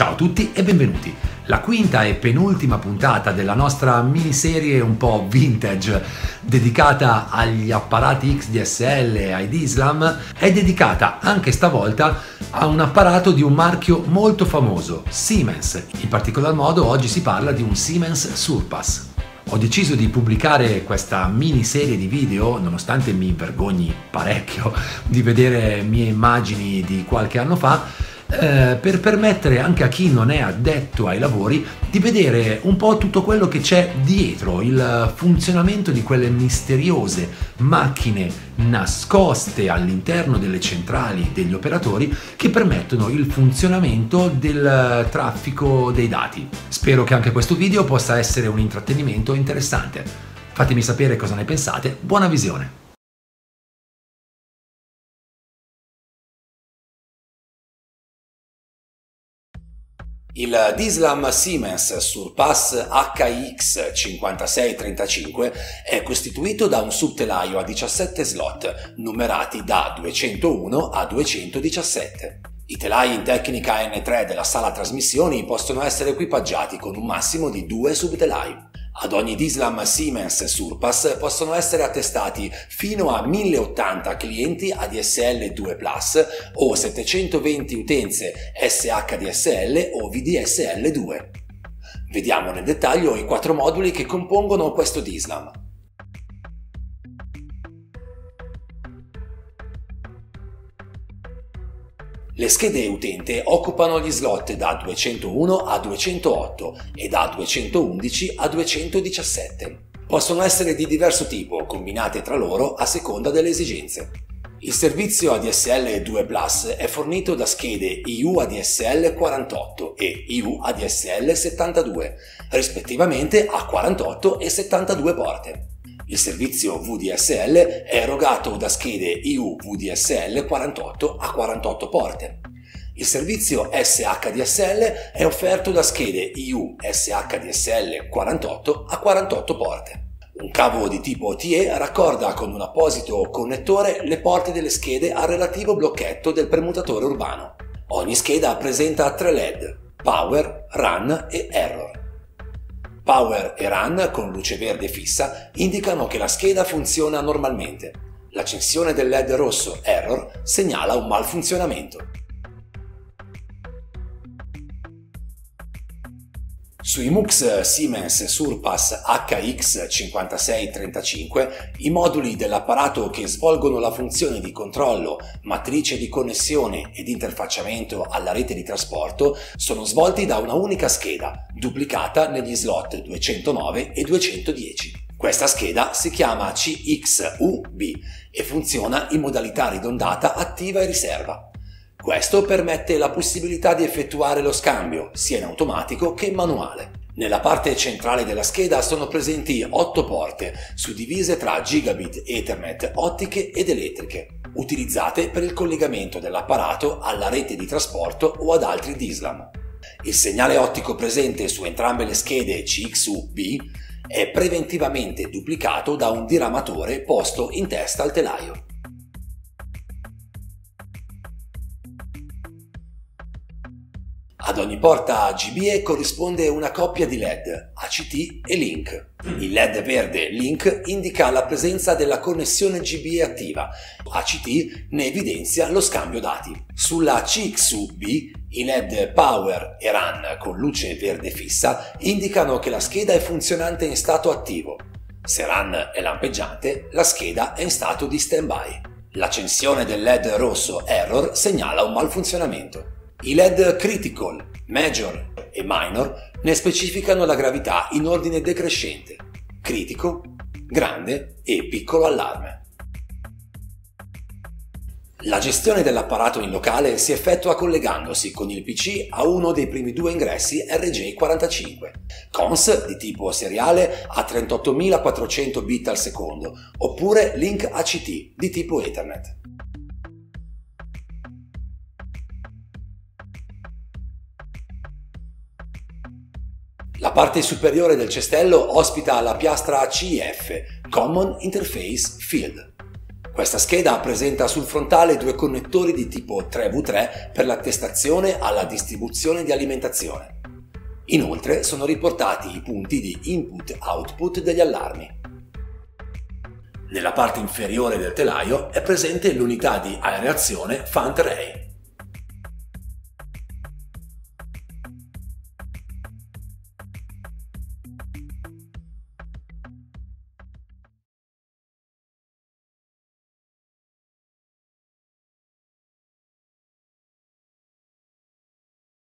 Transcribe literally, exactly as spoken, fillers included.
Ciao a tutti e benvenuti! La quinta e penultima puntata della nostra miniserie un po' vintage dedicata agli apparati X D S L e ai D SLAM è dedicata anche stavolta a un apparato di un marchio molto famoso, Siemens. In particolar modo oggi si parla di un Siemens Surpass. Ho deciso di pubblicare questa mini serie di video, nonostante mi vergogni parecchio di vedere mie immagini di qualche anno fa, Eh, per permettere anche a chi non è addetto ai lavori di vedere un po' tutto quello che c'è dietro il funzionamento di quelle misteriose macchine nascoste all'interno delle centrali degli operatori che permettono il funzionamento del traffico dei dati. Spero che anche questo video possa essere un intrattenimento interessante. Fatemi sapere cosa ne pensate, buona visione! Il D SLAM Siemens Surpass H I X cinquantasei trentacinque è costituito da un subtelaio a diciassette slot, numerati da duecentouno a duecentodiciassette. I telai in tecnica N tre della sala trasmissioni possono essere equipaggiati con un massimo di due subtelai. Ad ogni D SLAM Siemens Surpass possono essere attestati fino a milleottanta clienti A D S L due più o settecentoventi utenze S H D S L o V D S L due. Vediamo nel dettaglio i quattro moduli che compongono questo D SLAM. Le schede utente occupano gli slot da duecentouno a duecentootto e da duecentoundici a duecentodiciassette. Possono essere di diverso tipo, combinate tra loro a seconda delle esigenze. Il servizio A D S L due più è fornito da schede I U A D S L quarantotto e I U A D S L settantadue, rispettivamente a quarantotto e settantadue porte. Il servizio V D S L è erogato da schede I U V D S L quarantotto a quarantotto porte. Il servizio S H D S L è offerto da schede I U S H D S L quarantotto a quarantotto porte. Un cavo di tipo O T E raccorda con un apposito connettore le porte delle schede al relativo blocchetto del premutatore urbano. Ogni scheda presenta tre L E D: Power, Run e Error. Power e Run con luce verde fissa indicano che la scheda funziona normalmente. L'accensione del L E D rosso Error segnala un malfunzionamento. Sui M U X Siemens Surpass H I X cinquantasei trentacinque i moduli dell'apparato che svolgono la funzione di controllo, matrice di connessione ed interfacciamento alla rete di trasporto sono svolti da una unica scheda, duplicata negli slot duecentonove e duecentodieci. Questa scheda si chiama C X U B e funziona in modalità ridondata attiva e riserva. Questo permette la possibilità di effettuare lo scambio, sia in automatico che in manuale. Nella parte centrale della scheda sono presenti otto porte, suddivise tra gigabit, Ethernet, ottiche ed elettriche, utilizzate per il collegamento dell'apparato alla rete di trasporto o ad altri D SLAM. Il segnale ottico presente su entrambe le schede C X U B è preventivamente duplicato da un diramatore posto in testa al telaio. Ad ogni porta G B E corrisponde una coppia di L E D, A C T e Link. Il L E D verde Link indica la presenza della connessione G B E attiva, A C T ne evidenzia lo scambio dati. Sulla C X U B i L E D Power e Run con luce verde fissa indicano che la scheda è funzionante in stato attivo. Se Run è lampeggiante, la scheda è in stato di standby. L'accensione del L E D rosso Error segnala un malfunzionamento. I L E D Critical, Major e Minor ne specificano la gravità in ordine decrescente: critico, grande e piccolo allarme. La gestione dell'apparato in locale si effettua collegandosi con il P C a uno dei primi due ingressi R J quarantacinque, C O N S di tipo seriale a trentottomilaquattrocento bit al secondo, oppure Link A C T di tipo Ethernet. La parte superiore del cestello ospita la piastra C I F, Common Interface Field. Questa scheda presenta sul frontale due connettori di tipo tre vu tre per l'attestazione alla distribuzione di alimentazione. Inoltre sono riportati i punti di input-output degli allarmi. Nella parte inferiore del telaio è presente l'unità di areazione Fantray.